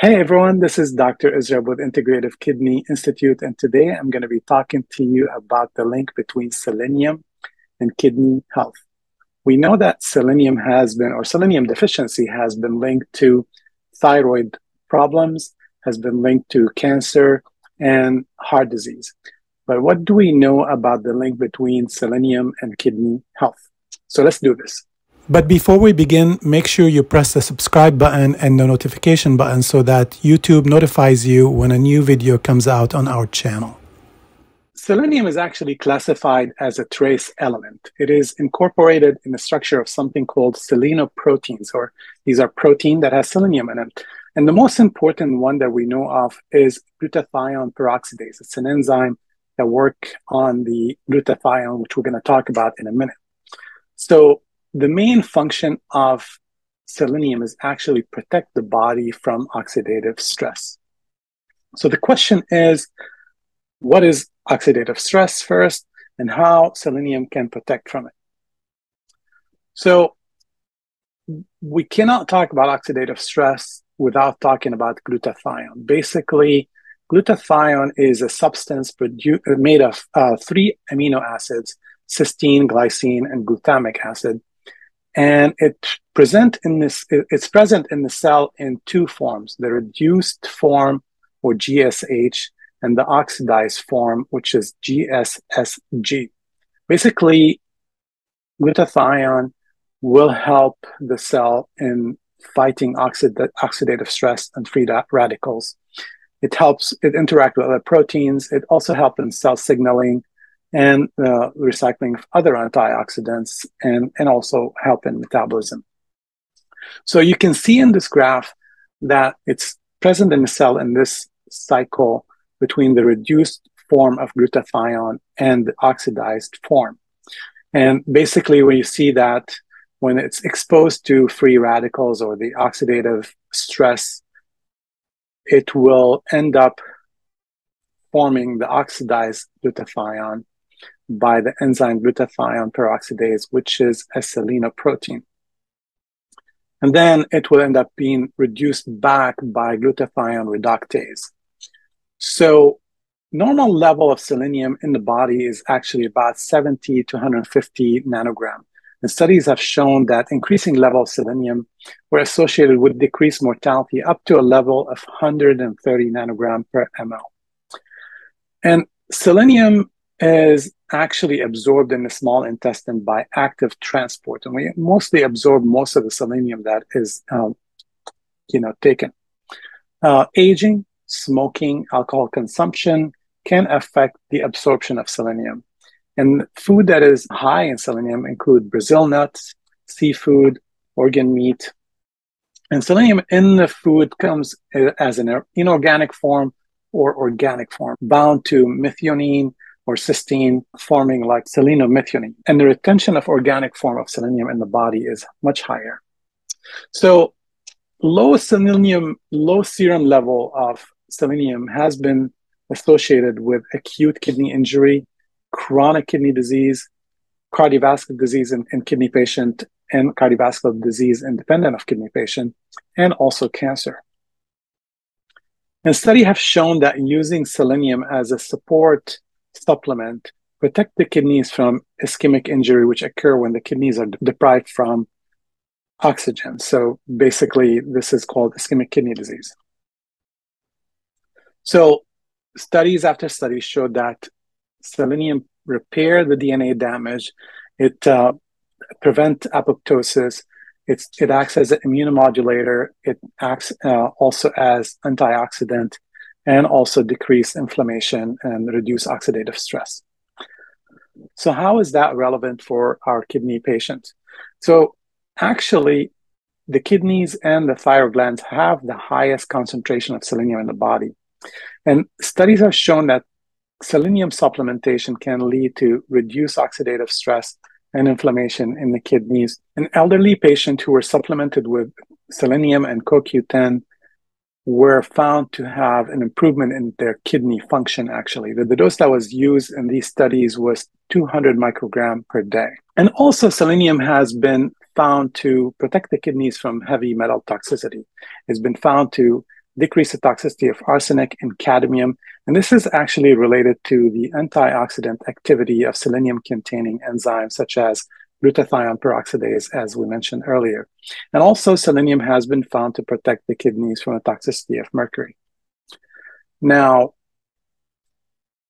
Hey everyone, this is Dr. Israel with Integrative Kidney Institute, and today I'm going to be talking to you about the link between selenium and kidney health. We know that selenium deficiency has been linked to thyroid problems, has been linked to cancer and heart disease. But what do we know about the link between selenium and kidney health? So let's do this. But before we begin, make sure you press the subscribe button and the notification button so that YouTube notifies you when a new video comes out on our channel. Selenium is actually classified as a trace element. It is incorporated in the structure of something called selenoproteins, or these are protein that has selenium in it. And the most important one that we know of is glutathione peroxidase. It's an enzyme that works on the glutathione, which we're going to talk about in a minute. So the main function of selenium is actually protect the body from oxidative stress. So the question is, what is oxidative stress first, and how selenium can protect from it? So we cannot talk about oxidative stress without talking about glutathione. Basically, glutathione is a substance made of three amino acids, cysteine, glycine, and glutamic acid. And it's present in the cell in two forms, the reduced form, or GSH, and the oxidized form, which is GSSG. Basically, glutathione will help the cell in fighting oxidative stress and free radicals. It interacts with other proteins. It also helps in cell signaling and recycling of other antioxidants, and also help in metabolism. So you can see in this graph that it's present in the cell in this cycle between the reduced form of glutathione and the oxidized form. And basically when you see that, when it's exposed to free radicals or the oxidative stress, it will end up forming the oxidized glutathione by the enzyme glutathione peroxidase, which is a selenoprotein. And then it will end up being reduced back by glutathione reductase. So normal level of selenium in the body is actually about 70 to 150 nanogram. And studies have shown that increasing level of selenium were associated with decreased mortality up to a level of 130 nanogram per ml. And selenium is actually absorbed in the small intestine by active transport, and we mostly absorb most of the selenium that is, taken. Aging, smoking, alcohol consumption can affect the absorption of selenium. And food that is high in selenium include Brazil nuts, seafood, organ meat, and selenium in the food comes as an inorganic form or organic form, bound to methionine or cysteine, forming like selenomethionine. And the retention of organic form of selenium in the body is much higher. So low serum level of selenium has been associated with acute kidney injury, chronic kidney disease, cardiovascular disease in kidney patient, and cardiovascular disease independent of kidney patient, and also cancer. And studies have shown that using selenium as a support supplement protect the kidneys from ischemic injury, which occur when the kidneys are deprived from oxygen. So basically, this is called ischemic kidney disease. So studies after studies showed that selenium repair the DNA damage, it prevent apoptosis, it acts as an immunomodulator, it acts also as antioxidant, and also decrease inflammation and reduce oxidative stress. So how is that relevant for our kidney patients? So actually, the kidneys and the thyroid glands have the highest concentration of selenium in the body. And studies have shown that selenium supplementation can lead to reduced oxidative stress and inflammation in the kidneys. An elderly patient who were supplemented with selenium and CoQ10 were found to have an improvement in their kidney function, actually. The dose that was used in these studies was 200 microgram per day. And also selenium has been found to protect the kidneys from heavy metal toxicity. It's been found to decrease the toxicity of arsenic and cadmium. And this is actually related to the antioxidant activity of selenium-containing enzymes such as glutathione peroxidase, as we mentioned earlier. And also, selenium has been found to protect the kidneys from the toxicity of mercury. Now,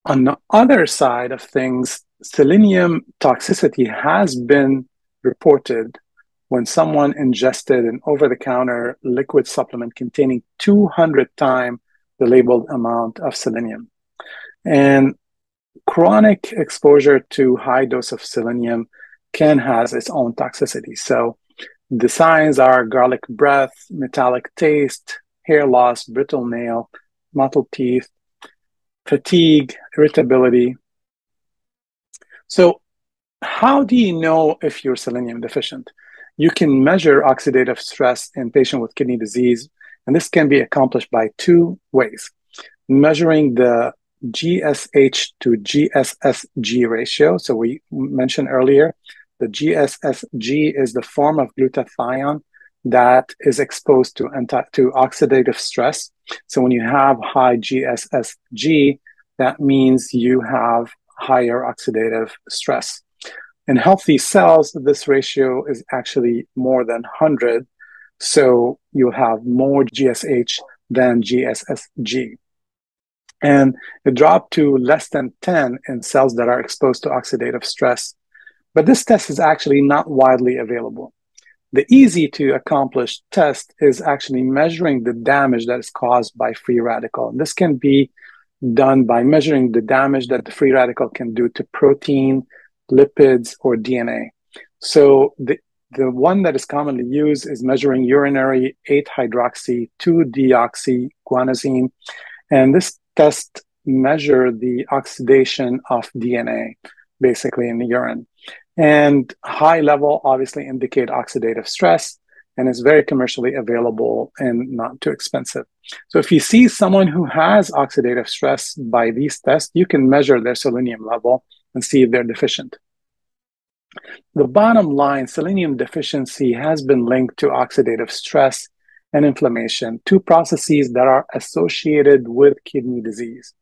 on the other side of things, selenium toxicity has been reported when someone ingested an over-the-counter liquid supplement containing 200 times the labeled amount of selenium. And chronic exposure to high dose of selenium can have its own toxicity. So the signs are garlic breath, metallic taste, hair loss, brittle nail, mottled teeth, fatigue, irritability. So how do you know if you're selenium deficient? You can measure oxidative stress in patients with kidney disease, and this can be accomplished by two ways. Measuring the GSH to GSSG ratio. So we mentioned earlier, the GSSG is the form of glutathione that is exposed to oxidative stress. So when you have high GSSG, that means you have higher oxidative stress. In healthy cells, this ratio is actually more than 100. So you have more GSH than GSSG. And it dropped to less than 10 in cells that are exposed to oxidative stress. But this test is actually not widely available. The easy to accomplish test is actually measuring the damage that is caused by free radical. And this can be done by measuring the damage that the free radical can do to protein, lipids, or DNA. So the one that is commonly used is measuring urinary 8-hydroxy-2-deoxyguanosine. And this test measure the oxidation of DNA, basically, in the urine. And high level obviously indicate oxidative stress, and it's very commercially available and not too expensive. So if you see someone who has oxidative stress by these tests, you can measure their selenium level and see if they're deficient. The bottom line, selenium deficiency has been linked to oxidative stress and inflammation, two processes that are associated with kidney disease.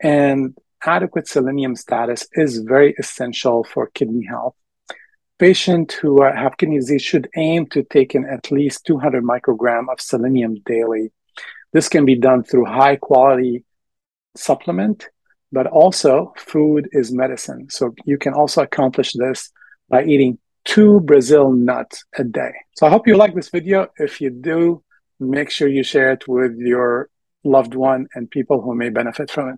And adequate selenium status is very essential for kidney health. Patients who have kidney disease should aim to take in at least 200 micrograms of selenium daily. This can be done through high-quality supplement, but also food is medicine. So you can also accomplish this by eating 2 Brazil nuts a day. So I hope you like this video. If you do, make sure you share it with your loved one and people who may benefit from it.